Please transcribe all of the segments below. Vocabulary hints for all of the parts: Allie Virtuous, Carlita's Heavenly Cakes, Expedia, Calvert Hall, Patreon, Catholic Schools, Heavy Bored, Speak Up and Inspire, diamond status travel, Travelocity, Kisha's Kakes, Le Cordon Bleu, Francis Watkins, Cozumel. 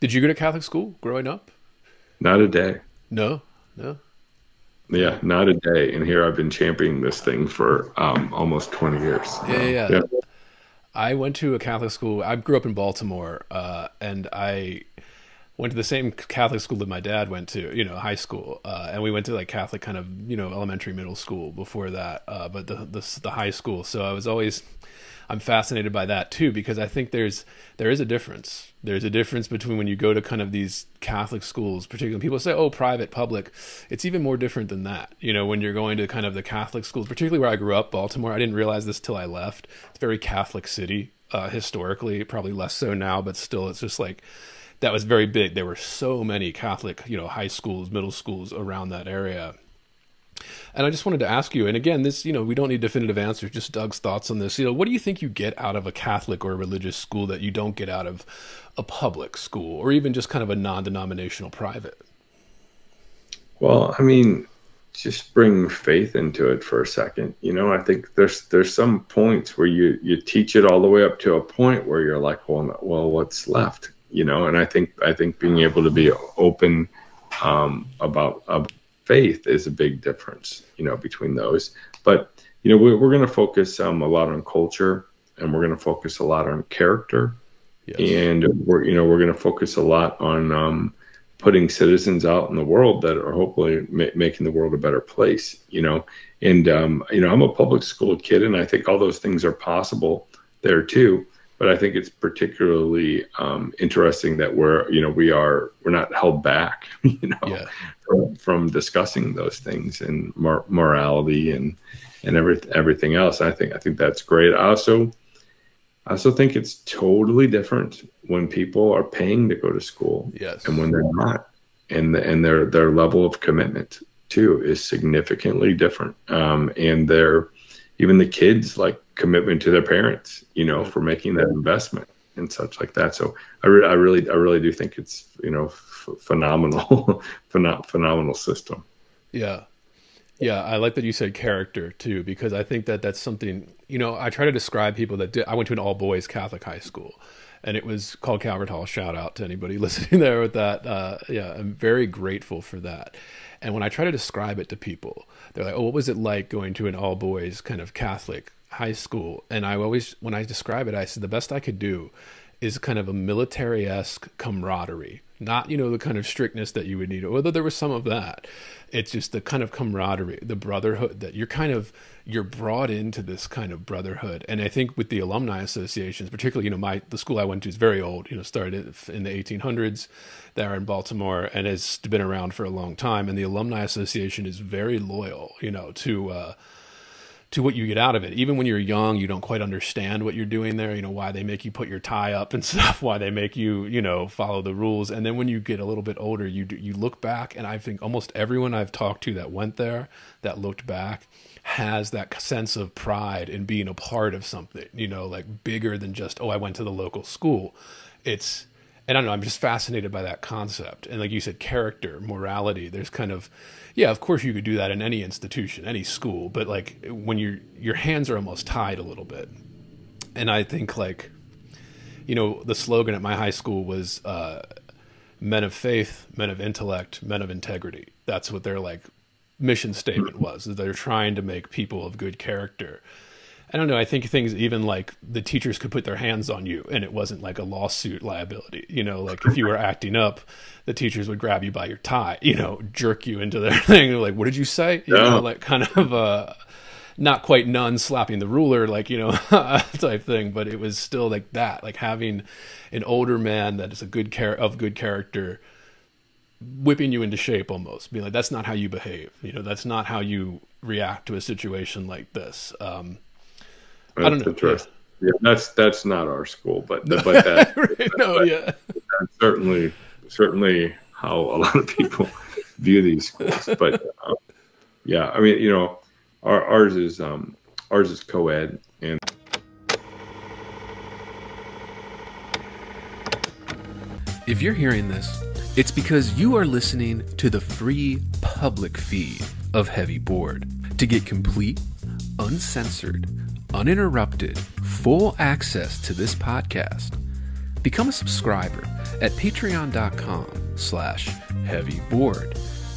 Did you go to Catholic school growing up? Not a day. No, no. Yeah, not a day. And here I've been championing this thing for almost 20 years. Yeah. I went to a Catholic school. I grew up in Baltimore, and I went to the same Catholic school that my dad went to, you know, high school. And we went to like Catholic kind of, you know, elementary, middle school before that, but the high school. So I was always, I'm fascinated by that too, because I think there is a difference. There's a difference between when you go to kind of these Catholic schools, particularly people say, oh, private, public. It's even more different than that. You know, when you're going to kind of the Catholic schools, particularly where I grew up, Baltimore, I didn't realize this till I left. It's a very Catholic city, historically, probably less so now, but still it's just like, that was very big. There were so many Catholic, you know, high schools, middle schools around that area. And I just wanted to ask you, and again, this, you know, we don't need definitive answers, just Doug's thoughts on this. You know, what do you think you get out of a Catholic or a religious school that you don't get out of a public school or even just kind of a non-denominational private? Well, I mean, just bring faith into it for a second. You know, I think there's some points where you teach it all the way up to a point where you're like, well, what's left? You know, and I think being able to be open about faith is a big difference, you know, between those. But, you know, we're going to focus a lot on culture, and we're going to focus a lot on character. Yes. And we're going to focus a lot on putting citizens out in the world that are hopefully making the world a better place, you know. And, you know, I'm a public school kid, and I think all those things are possible there too. But I think it's particularly interesting that we're not held back, you know, from discussing those things and morality and everything else. I think that's great. I also think it's totally different when people are paying to go to school, yes, and when they're not, and their level of commitment too is significantly different. And they're even the kids like commitment to their parents, you know, for making that investment and such like that. So I really do think it's, you know, phenomenal system. Yeah. Yeah. I like that you said character too, because I think that that's something, you know, I try to describe people that I went to an all boys Catholic high school, and it was called Calvert Hall. Shout out to anybody listening there with that. Yeah. I'm very grateful for that. And when I try to describe it to people, they're like, oh, what was it like going to an all boys kind of Catholic high school? And I always, when I describe it, I said the best I could do is kind of a military-esque camaraderie, not, you know, the kind of strictness that you would need, although there was some of that. It's just the kind of camaraderie, the brotherhood that you're brought into this kind of brotherhood. And I think with the alumni associations, particularly, you know, the school I went to is very old, you know, started in the 1800s there in Baltimore and has been around for a long time. And the alumni association is very loyal, you know, to what you get out of it. Even when you're young, you don't quite understand what you're doing there, you know, why they make you put your tie up and stuff, why they make you, you know, follow the rules. And then when you get a little bit older, you look back, and I think almost everyone I've talked to that went there, that looked back, has that sense of pride in being a part of something, you know, like bigger than just, oh, I went to the local school. And I don't know, I'm just fascinated by that concept. And like you said, character, morality, there's kind of, yeah, of course you could do that in any institution, any school, but like when your hands are almost tied a little bit. And I think like, you know, the slogan at my high school was men of faith, men of intellect, men of integrity. That's what their like mission statement was, that they're trying to make people of good character. I don't know. I think things even like the teachers could put their hands on you, and it wasn't like a lawsuit liability, you know, like if you were acting up, the teachers would grab you by your tie, you know, jerk you into their thing. They're like, what did you say? You know, like kind of not quite nun slapping the ruler, like, you know, type thing, but it was still like that, like having an older man that is good character whipping you into shape almost, being like, that's not how you behave. You know, that's not how you react to a situation like this. I don't know. Interesting. Yeah. Yeah, that's not our school, but that, that's certainly how a lot of people view these schools. But yeah, I mean, you know, ours is co-ed, and if you're hearing this, it's because you are listening to the free public feed of Heavy Bored. To get complete, uncensored, uninterrupted, full access to this podcast, Become a subscriber at patreon.com/heavybored.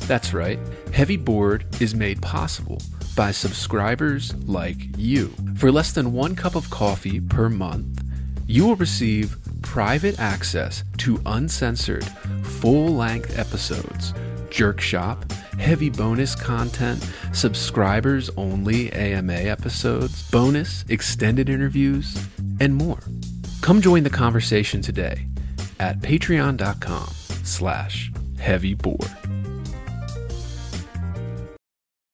That's right, Heavy Bored is made possible by subscribers like you. For less than one cup of coffee per month, you will receive private access to uncensored, full-length episodes, Jerk Shop, heavy bonus content, subscribers-only AMA episodes, bonus extended interviews, and more. Come join the conversation today at patreon.com/heavybored.